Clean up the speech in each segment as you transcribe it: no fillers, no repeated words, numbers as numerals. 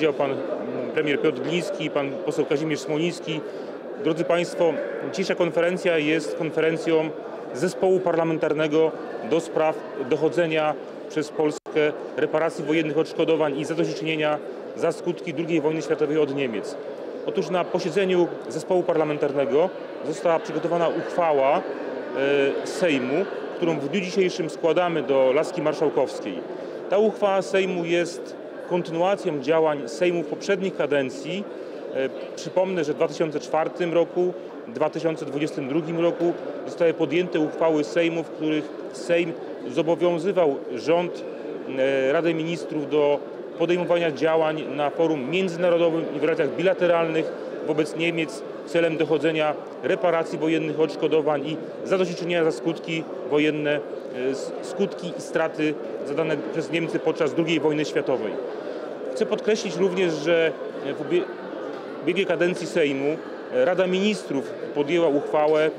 Powiedział pan premier Piotr Gliński i pan poseł Kazimierz Smoliński. Drodzy Państwo, dzisiejsza konferencja jest konferencją zespołu parlamentarnego do spraw dochodzenia przez Polskę reparacji wojennych, odszkodowań i zadośćuczynienia za skutki II wojny światowej od Niemiec. Otóż na posiedzeniu zespołu parlamentarnego została przygotowana uchwała Sejmu, którą w dniu dzisiejszym składamy do Laski Marszałkowskiej. Ta uchwała Sejmu jest kontynuacją działań Sejmów poprzednich kadencji. Przypomnę, że w 2004 roku, 2022 roku zostały podjęte uchwały Sejmu, w których Sejm zobowiązywał rząd, Radę Ministrów do podejmowania działań na forum międzynarodowym i w relacjach bilateralnych wobec Niemiec celem dochodzenia reparacji wojennych, odszkodowań i zadośćuczynienia za skutki wojenne, skutki i straty zadane przez Niemcy podczas II wojny światowej. Chcę podkreślić również, że w ubiegłej kadencji Sejmu Rada Ministrów podjęła uchwałę,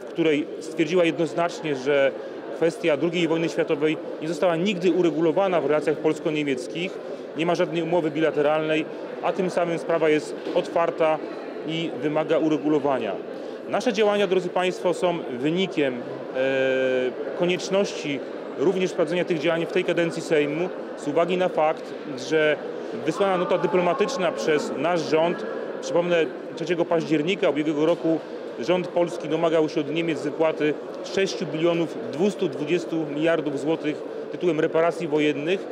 w której stwierdziła jednoznacznie, że kwestia II wojny światowej nie została nigdy uregulowana w relacjach polsko-niemieckich, nie ma żadnej umowy bilateralnej, a tym samym sprawa jest otwarta i wymaga uregulowania. Nasze działania, drodzy Państwo, są wynikiem konieczności również prowadzenia tych działań w tej kadencji Sejmu z uwagi na fakt, że wysłana nota dyplomatyczna przez nasz rząd, przypomnę 3 października ubiegłego roku rząd polski domagał się od Niemiec wypłaty 6 bilionów 220 miliardów złotych tytułem reparacji wojennych.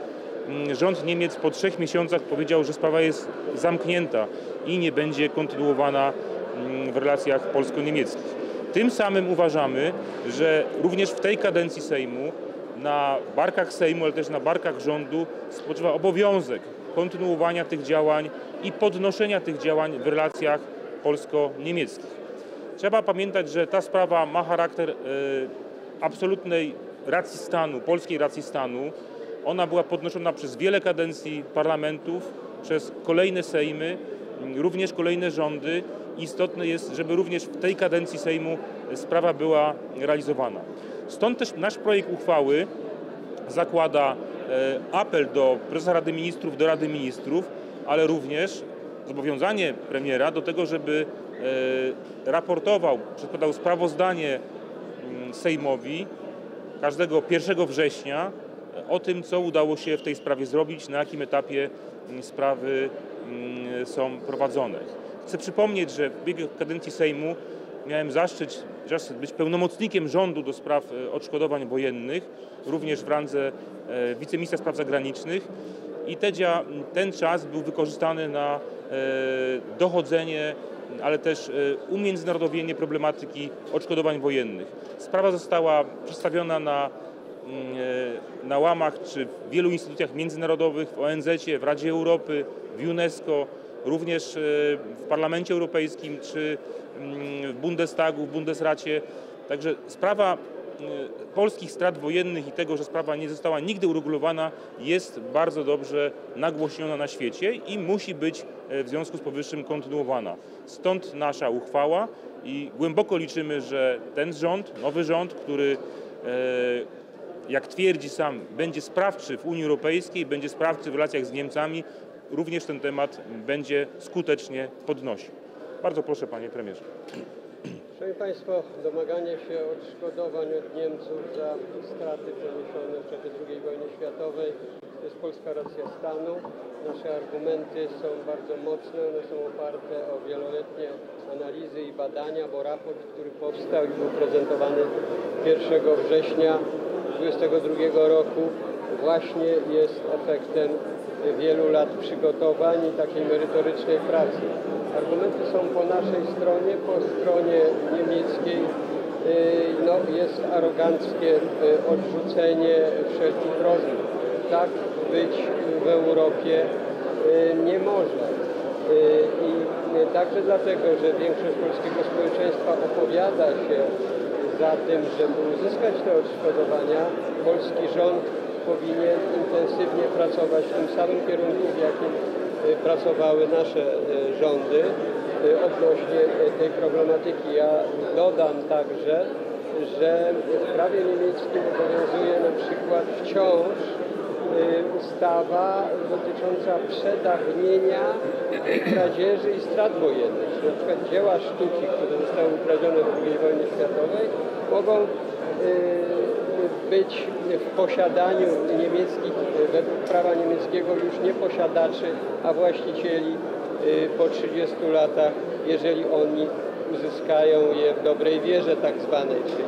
Rząd Niemiec po 3 miesiącach powiedział, że sprawa jest zamknięta i nie będzie kontynuowana w relacjach polsko-niemieckich. Tym samym uważamy, że również w tej kadencji Sejmu, na barkach Sejmu, ale też na barkach rządu spoczywa obowiązek kontynuowania tych działań i podnoszenia tych działań w relacjach polsko-niemieckich. Trzeba pamiętać, że ta sprawa ma charakter absolutnej racji stanu, polskiej racji stanu. Ona była podnoszona przez wiele kadencji parlamentów, przez kolejne sejmy, również kolejne rządy. Istotne jest, żeby również w tej kadencji Sejmu sprawa była realizowana. Stąd też nasz projekt uchwały zakłada apel do prezesa Rady Ministrów, do Rady Ministrów, ale również zobowiązanie premiera do tego, żeby raportował, przedkładał sprawozdanie Sejmowi każdego 1 września o tym, co udało się w tej sprawie zrobić, na jakim etapie sprawy są prowadzone. Chcę przypomnieć, że w biegu kadencji Sejmu miałem zaszczyt być pełnomocnikiem rządu do spraw odszkodowań wojennych, również w randze wiceministra spraw zagranicznych i ten czas był wykorzystany na dochodzenie, ale też umiędzynarodowienie problematyki odszkodowań wojennych. Sprawa została przedstawiona na łamach czy w wielu instytucjach międzynarodowych, w ONZ-cie, w Radzie Europy, w UNESCO, również w Parlamencie Europejskim czy w Bundestagu, w Bundesracie. Także sprawa polskich strat wojennych i tego, że sprawa nie została nigdy uregulowana, jest bardzo dobrze nagłośniona na świecie i musi być w związku z powyższym kontynuowana. Stąd nasza uchwała i głęboko liczymy, że ten rząd, nowy rząd, który jak twierdzi sam, będzie sprawczy w Unii Europejskiej, będzie sprawczy w relacjach z Niemcami, również ten temat będzie skutecznie podnosił. Bardzo proszę, panie premierze. Szanowni Państwo, domaganie się odszkodowań od Niemców za straty przeniesione w czasie II wojny światowej to jest polska racja stanu. Nasze argumenty są bardzo mocne, one są oparte o wieloletnie analizy i badania, bo raport, który powstał i był prezentowany 1 września 2022 roku właśnie jest efektem wielu lat przygotowań i takiej merytorycznej pracy. Argumenty są po naszej stronie, po stronie niemieckiej jest aroganckie odrzucenie wszelkich rozmów. Tak być w Europie nie może. I także dlatego, że większość polskiego społeczeństwa opowiada się za tym, żeby uzyskać te odszkodowania, polski rząd powinien intensywnie pracować w tym samym kierunku, w jakim pracowały nasze rządy odnośnie tej problematyki. Ja dodam także, że w prawie niemieckim obowiązuje na przykład wciąż ustawa dotycząca przedawnienia kradzieży i strat wojennych. Na przykład dzieła sztuki, które zostały ukradzione w II wojnie światowej, mogą być w posiadaniu niemieckich, według prawa niemieckiego już nie posiadaczy, a właścicieli po 30 latach, jeżeli oni uzyskają je w dobrej wierze tak zwanej, czyli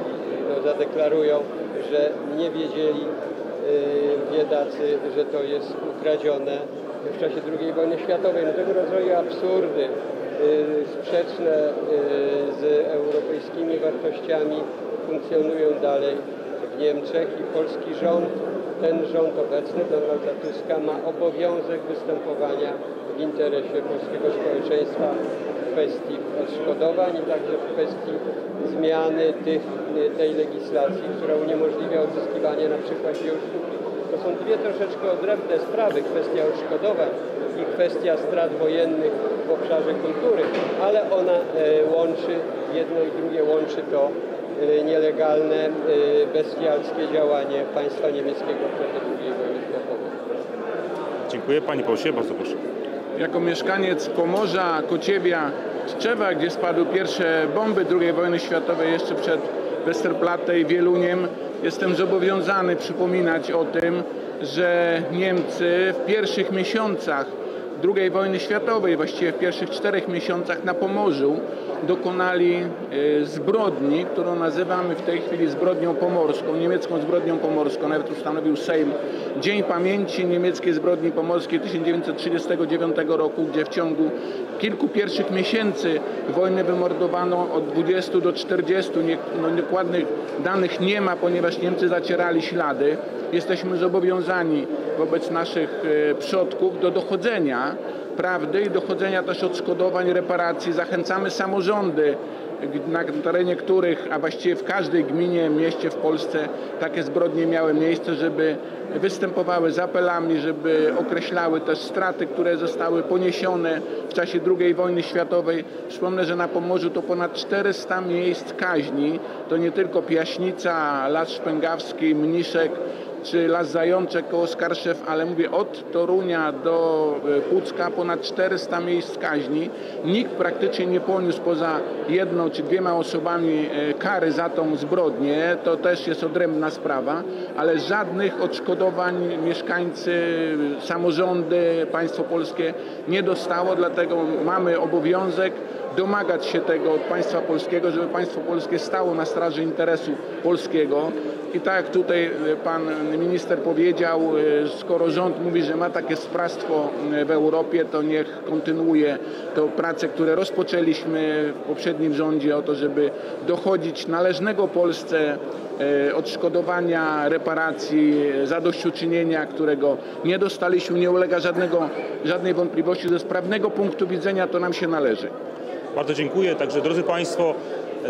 zadeklarują, że nie wiedzieli biedacy, że to jest ukradzione w czasie II wojny światowej. No, tego rodzaju absurdy sprzeczne z europejskimi wartościami funkcjonują dalej w Niemczech i polski rząd, ten rząd obecny Donalda Tuska, ma obowiązek występowania w interesie polskiego społeczeństwa w kwestii odszkodowań i także w kwestii zmiany tej legislacji, która uniemożliwia odzyskiwanie na przykład dzieł sztuki. To są dwie troszeczkę odrębne sprawy, kwestia odszkodowań i kwestia strat wojennych w obszarze kultury, ale ona łączy, jedno i drugie łączy to nielegalne, bestialskie działanie państwa niemieckiego w czasie II wojny światowej. Dziękuję. Panie pośle, bardzo proszę. Jako mieszkaniec Pomorza, Kociewia, Tczewa, gdzie spadły pierwsze bomby II wojny światowej jeszcze przed Westerplatte i Wieluniem, jestem zobowiązany przypominać o tym, że Niemcy w pierwszych miesiącach II wojny światowej, właściwie w pierwszych 4 miesiącach na Pomorzu dokonali zbrodni, którą nazywamy w tej chwili zbrodnią pomorską, niemiecką zbrodnią pomorską. Nawet ustanowił Sejm Dzień Pamięci Niemieckiej Zbrodni Pomorskiej 1939 roku, gdzie w ciągu kilku pierwszych miesięcy wojny wymordowano od 20 do 40. Dokładnych danych nie ma, ponieważ Niemcy zacierali ślady. Jesteśmy zobowiązani wobec naszych przodków do dochodzenia prawdy i dochodzenia też odszkodowań, reparacji. Zachęcamy samorządy, na terenie których, a właściwie w każdej gminie, mieście w Polsce takie zbrodnie miały miejsce, żeby występowały z apelami, żeby określały też straty, które zostały poniesione w czasie II wojny światowej. Przypomnę, że na Pomorzu to ponad 400 miejsc kaźni. To nie tylko Piaśnica, Las Szpęgawski, Mniszek czy Las Zajączek koło Skarszew, ale mówię od Torunia do Pucka ponad 400 miejsc kaźni. Nikt praktycznie nie poniósł poza jedną czy dwiema osobami kary za tą zbrodnię. To też jest odrębna sprawa, ale żadnych odszkodowań mieszkańcy, samorządy, państwo polskie nie dostało, dlatego mamy obowiązek domagać się tego od państwa polskiego, żeby państwo polskie stało na straży interesu polskiego. I tak jak tutaj pan minister powiedział, skoro rząd mówi, że ma takie sprawstwo w Europie, to niech kontynuuje to pracę, które rozpoczęliśmy w poprzednim rządzie o to, żeby dochodzić należnego Polsce odszkodowania, reparacji, zadośćuczynienia, którego nie dostaliśmy, nie ulega żadnej wątpliwości. Ze sprawnego punktu widzenia to nam się należy. Bardzo dziękuję. Także drodzy państwo,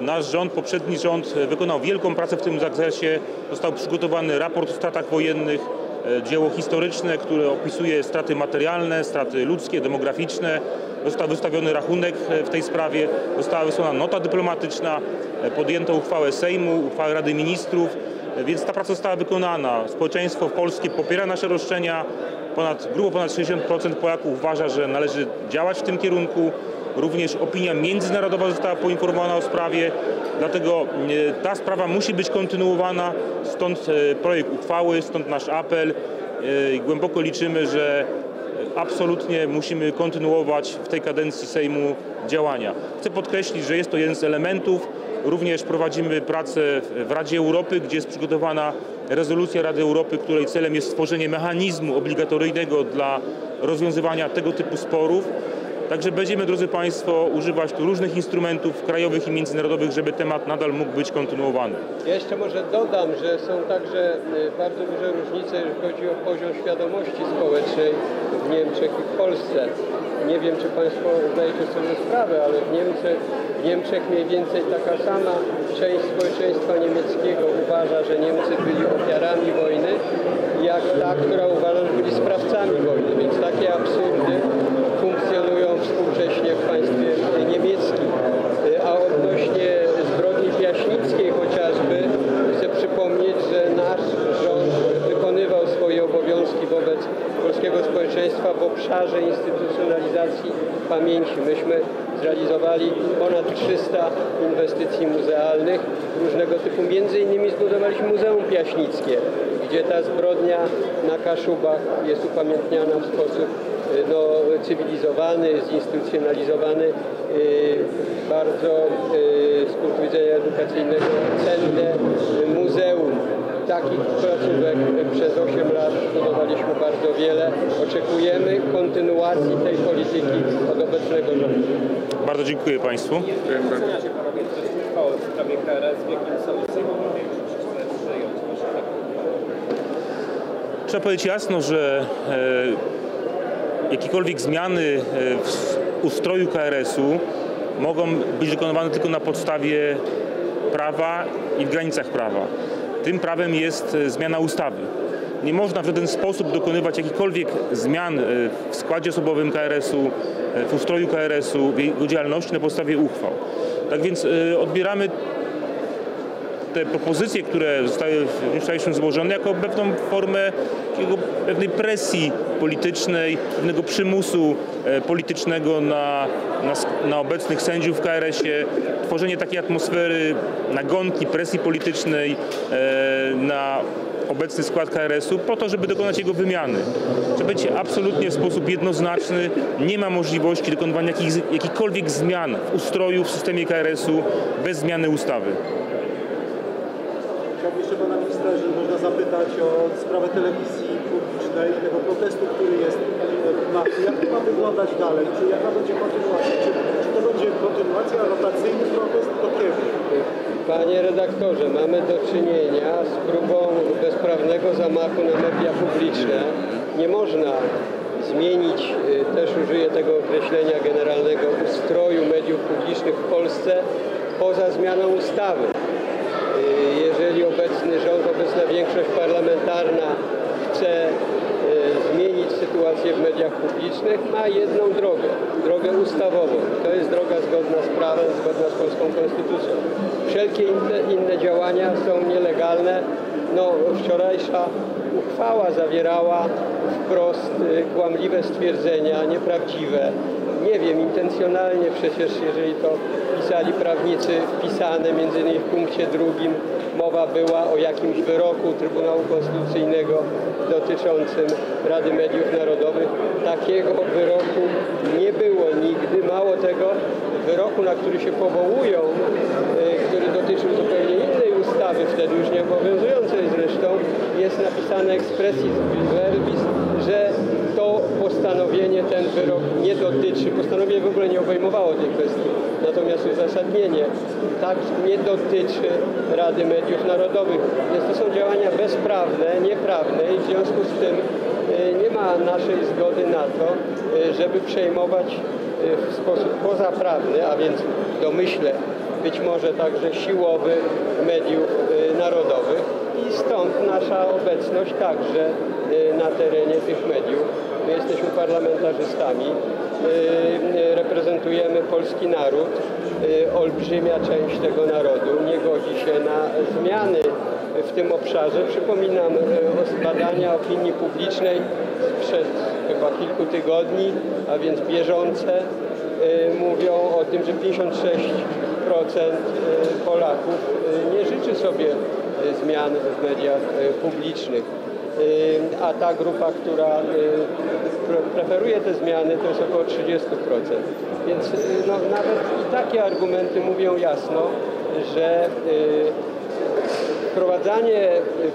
nasz rząd, poprzedni rząd wykonał wielką pracę w tym zakresie. Został przygotowany raport o stratach wojennych, dzieło historyczne, które opisuje straty materialne, straty ludzkie, demograficzne. Został wystawiony rachunek w tej sprawie, została wysłana nota dyplomatyczna, podjęto uchwałę Sejmu, uchwałę Rady Ministrów, więc ta praca została wykonana. Społeczeństwo polskie popiera nasze roszczenia. Grubo ponad 60% Polaków uważa, że należy działać w tym kierunku. Również opinia międzynarodowa została poinformowana o sprawie, dlatego ta sprawa musi być kontynuowana, stąd projekt uchwały, stąd nasz apel. Głęboko liczymy, że absolutnie musimy kontynuować w tej kadencji Sejmu działania. Chcę podkreślić, że jest to jeden z elementów. Również prowadzimy pracę w Radzie Europy, gdzie jest przygotowana rezolucja Rady Europy, której celem jest stworzenie mechanizmu obligatoryjnego dla rozwiązywania tego typu sporów. Także będziemy, drodzy państwo, używać tu różnych instrumentów krajowych i międzynarodowych, żeby temat nadal mógł być kontynuowany. Ja jeszcze może dodam, że są także bardzo duże różnice, jeżeli chodzi o poziom świadomości społecznej w Niemczech i w Polsce. Nie wiem, czy państwo zdajecie sobie sprawę, ale w Niemczech mniej więcej taka sama część społeczeństwa niemieckiego uważa, że Niemcy byli ofiarami wojny, jak ta, która uważa, że byli sprawcami wojny. Więc takie absurdy funkcjonują współcześnie w państwie niemieckim. A odnośnie zbrodni piaśnickiej chociażby, chcę przypomnieć, że nasz rząd wykonywał swoje obowiązki wobec straży instytucjonalizacji pamięci. Myśmy zrealizowali ponad 300 inwestycji muzealnych różnego typu. Między innymi zbudowaliśmy Muzeum Piaśnickie, gdzie ta zbrodnia na Kaszubach jest upamiętniana w sposób cywilizowany, zinstytucjonalizowany, bardzo z punktu widzenia edukacyjnego cenne muzeum. Takich placówek przez 8 lat budowaliśmy bardzo wiele. Oczekujemy kontynuacji tej polityki od obecnego rządu. Bardzo dziękuję Państwu. Jak oceniacie panowie uczestnictwo w sprawie KRS, w jakim sensie trzeba powiedzieć jasno, że jakiekolwiek zmiany w ustroju KRS-u mogą być wykonywane tylko na podstawie prawa i w granicach prawa. Tym prawem jest zmiana ustawy. Nie można w żaden sposób dokonywać jakichkolwiek zmian w składzie osobowym KRS-u, w ustroju KRS-u, w jego działalności na podstawie uchwał. Tak więc odbieramy te propozycje, które zostały w wczorajszym złożone, jako pewną formę pewnej presji politycznej, pewnego przymusu politycznego na obecnych sędziów w KRS-ie, tworzenie takiej atmosfery nagonki, presji politycznej na obecny skład KRS-u po to, żeby dokonać jego wymiany. Trzeba powiedzieć absolutnie w sposób jednoznaczny, nie ma możliwości dokonywania jakichkolwiek zmian w ustroju, w systemie KRS-u bez zmiany ustawy. Chciałbym jeszcze pana ministra, że można zapytać o sprawę telewizji publicznej, tego protestu, który jest na tym. Jak to ma wyglądać dalej? Czy jaka będzie kontynuacja? Czy to będzie kontynuacja rotacyjny protest do kiedy? Panie redaktorze, mamy do czynienia z próbą bezprawnego zamachu na media publiczne. Nie można zmienić, też użyję tego określenia generalnego, ustroju mediów publicznych w Polsce poza zmianą ustawy. Jeżeli obecny rząd, obecna większość parlamentarna chce zmienić sytuację w mediach publicznych, ma jedną drogę, drogę ustawową. To jest droga zgodna z prawem, zgodna z polską konstytucją. Wszelkie inne działania są nielegalne. Wczorajsza uchwała zawierała wprost kłamliwe stwierdzenia, nieprawdziwe. Nie wiem, intencjonalnie przecież, jeżeli to pisali prawnicy, wpisane między innymi w punkcie drugim, mowa była o jakimś wyroku Trybunału Konstytucyjnego dotyczącym Rady Mediów Narodowych. Takiego wyroku nie było nigdy. Mało tego, wyroku, na który się powołują, który dotyczył zupełnie innej ustawy, wtedy już nie obowiązującej zresztą, jest napisane expressis verbis, że to postanowienie, ten wyrok nie dotyczy, postanowienie w ogóle nie obejmowało tej kwestii, natomiast uzasadnienie tak nie dotyczy Rady Mediów Narodowych. Więc to są działania bezprawne, nieprawne i w związku z tym nie ma naszej zgody na to, żeby przejmować w sposób pozaprawny, a więc domyślę być może także siłowy mediów narodowych i stąd nasza obecność także na terenie tych mediów. My jesteśmy parlamentarzystami, reprezentujemy polski naród, olbrzymia część tego narodu nie godzi się na zmiany w tym obszarze. Przypominam badania opinii publicznej sprzed chyba kilku tygodni, a więc bieżące, mówią o tym, że 56% Polaków nie życzy sobie zmian w mediach publicznych. A ta grupa, która preferuje te zmiany, to jest około 30%. Więc nawet i takie argumenty mówią jasno, że wprowadzanie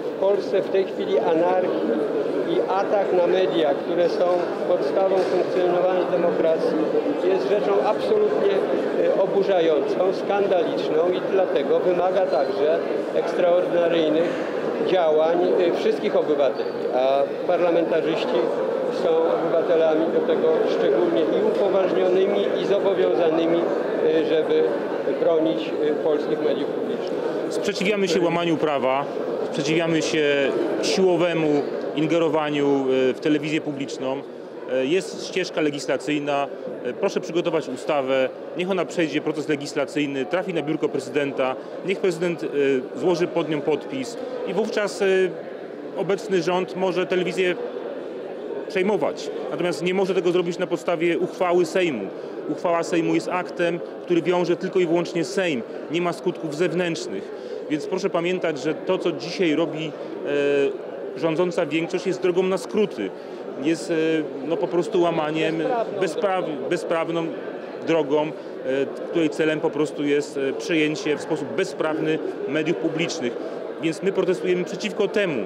w Polsce w tej chwili anarchii i atak na media, które są podstawą funkcjonowania demokracji, jest rzeczą absolutnie oburzającą, skandaliczną i dlatego wymaga także ekstraordynaryjnych działań wszystkich obywateli, a parlamentarzyści są obywatelami do tego szczególnie i upoważnionymi i zobowiązanymi, żeby bronić polskich mediów publicznych. Sprzeciwiamy się łamaniu prawa, sprzeciwiamy się siłowemu ingerowaniu w telewizję publiczną. Jest ścieżka legislacyjna, proszę przygotować ustawę, niech ona przejdzie proces legislacyjny, trafi na biurko prezydenta, niech prezydent złoży pod nią podpis i wówczas obecny rząd może telewizję przejmować. Natomiast nie może tego zrobić na podstawie uchwały Sejmu. Uchwała Sejmu jest aktem, który wiąże tylko i wyłącznie Sejm. Nie ma skutków zewnętrznych. Więc proszę pamiętać, że to, co dzisiaj robi rządząca większość, jest drogą na skróty. Jest no, po prostu łamaniem, bezprawną drogą, której celem po prostu jest przejęcie w sposób bezprawny mediów publicznych. Więc my protestujemy przeciwko temu.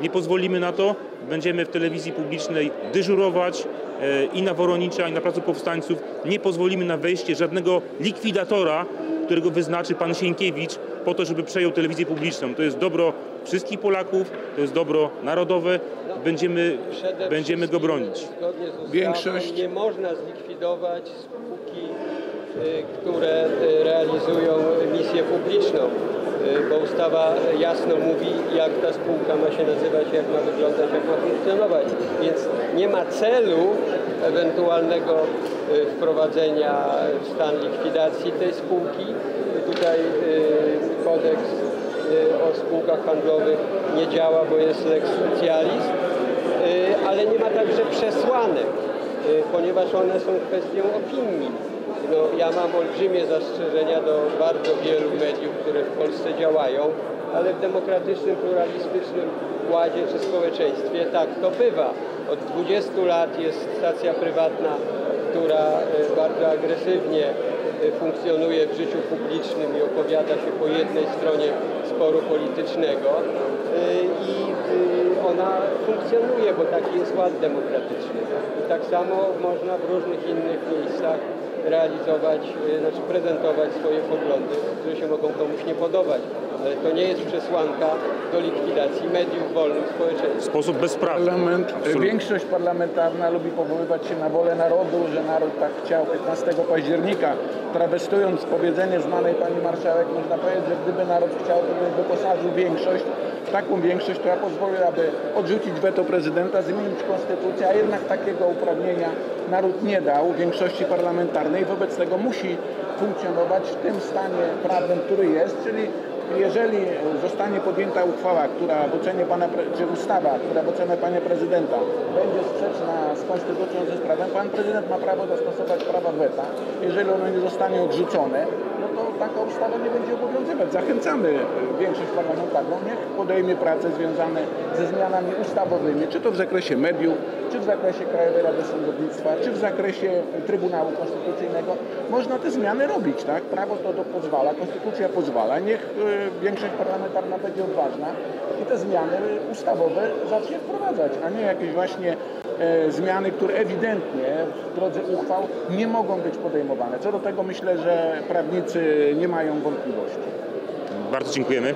Nie pozwolimy na to. Będziemy w telewizji publicznej dyżurować i na Woronicza, i na Placu Powstańców. Nie pozwolimy na wejście żadnego likwidatora, którego wyznaczy pan Sienkiewicz po to, żeby przejął telewizję publiczną. To jest dobro wszystkich Polaków, to jest dobro narodowe. Będziemy go bronić. Większość nie można zlikwidować spółki, które realizują misję publiczną, bo ustawa jasno mówi, jak ta spółka ma się nazywać, jak ma wyglądać, jak ma funkcjonować. Więc nie ma celu ewentualnego wprowadzenia w stan likwidacji tej spółki. Tutaj kodeks o spółkach handlowych nie działa, bo jest lex specialis, ale nie ma także przesłanek, ponieważ one są kwestią opinii. No, ja mam olbrzymie zastrzeżenia do bardzo wielu mediów, które w Polsce działają, ale w demokratycznym, pluralistycznym ładzie czy społeczeństwie tak to bywa. Od 20 lat jest stacja prywatna, która bardzo agresywnie funkcjonuje w życiu publicznym i opowiada się po jednej stronie sporu politycznego i ona funkcjonuje, bo taki jest ład demokratyczny. I tak samo można w różnych innych miejscach realizować, znaczy prezentować swoje poglądy, które się mogą komuś nie podobać. Ale to nie jest przesłanka do likwidacji mediów wolnych społeczeństw. W sposób bezprawny. Większość parlamentarna lubi powoływać się na wolę narodu, że naród tak chciał 15 października. Trawestując powiedzenie znanej pani marszałek, można powiedzieć, że gdyby naród chciał, to by wyposażył większość, taką większość, która pozwoliłaby odrzucić weto prezydenta, zmienić konstytucję, a jednak takiego uprawnienia naród nie dał większości parlamentarnej. Wobec tego musi funkcjonować w tym stanie prawnym, który jest, czyli jeżeli zostanie podjęta uchwała, która w ocenie pana, czy ustawa, która w ocenie pana prezydenta będzie sprzeczna z konstytucją, ze prawem, pan prezydent ma prawo zastosować prawa weta. Jeżeli ono nie zostanie odrzucone, no to taka ustawa nie będzie obowiązywać. Zachęcamy większość parlamentarną, niech podejmie prace związane ze zmianami ustawowymi, czy to w zakresie mediów, czy w zakresie Krajowej Rady Sądownictwa, czy w zakresie Trybunału Konstytucyjnego. Można te zmiany robić, tak? Prawo to pozwala, konstytucja pozwala, niech większość parlamentarna będzie odważna i te zmiany ustawowe zacznie wprowadzać, a nie jakieś właśnie zmiany, które ewidentnie w drodze uchwał nie mogą być podejmowane. Co do tego myślę, że prawnicy nie mają wątpliwości. Bardzo dziękujemy.